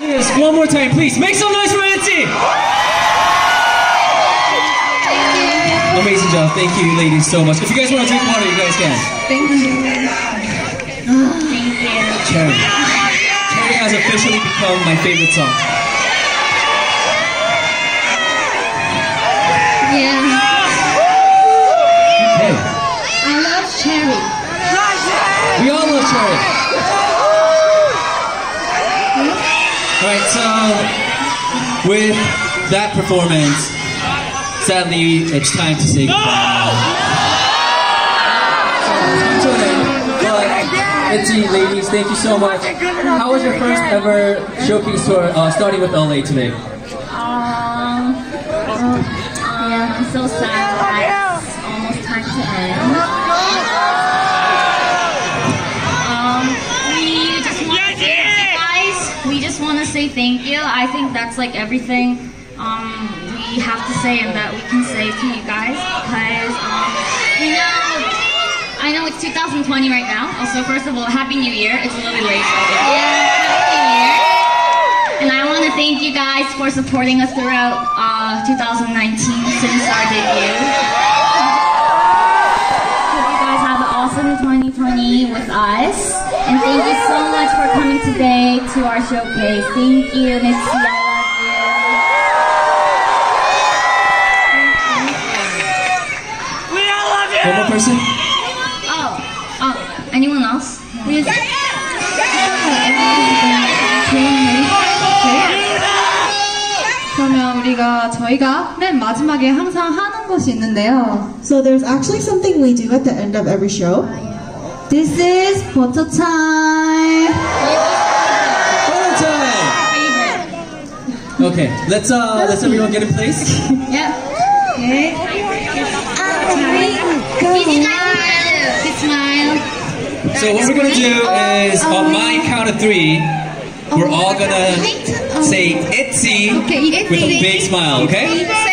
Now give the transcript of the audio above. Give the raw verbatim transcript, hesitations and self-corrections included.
Yes, one more time, please. Make some noise for Itzy! Amazing job. Thank you, ladies, so much. If you guys want to drink water, you guys can. Thank you. Thank you. Cherry. Cherry has officially become my favorite song. Yeah. Hey. I love Cherry. We all love Cherry. Alright, so with that performance, sadly, it's time to say goodbye. No! So, it's come to an end, but Itzy, ladies, thank you so much. How was your first ever showcase tour, uh, starting with L A today? Um, uh, yeah, I'm so sad that it's almost time to end. Um, we just want to thank you guys. We just want to say thank you. I think that's like everything. Um, we have to say and that we can say to you guys, because um, you know, I know it's two thousand twenty right now. Also, first of all, Happy New Year. It's a little bit late. Yeah, Happy New Year. And I want to thank you guys for supporting us throughout uh, two thousand nineteen since our debut. Hope you guys have an awesome twenty twenty with us. And thank you so much for coming today to our showcase. Thank you, Miss Young. One more person? Oh, oh, anyone else? Please. Yeah, yeah, yeah. 그러면 우리가 저희가 맨 마지막에 항상 하는 것이 있는데요. So there's actually something we do at the end of every show. This is photo time. Photo time. Okay, let's uh, let's everyone get in place. Yeah. Okay. So what we're gonna do is on my count of three, we're all gonna say Itzy with a big smile, okay?